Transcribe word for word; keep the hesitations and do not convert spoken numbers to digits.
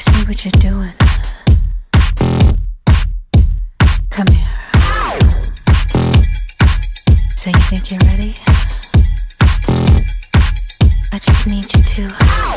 see what you're doing. Come here. So you think you're ready? I just need you to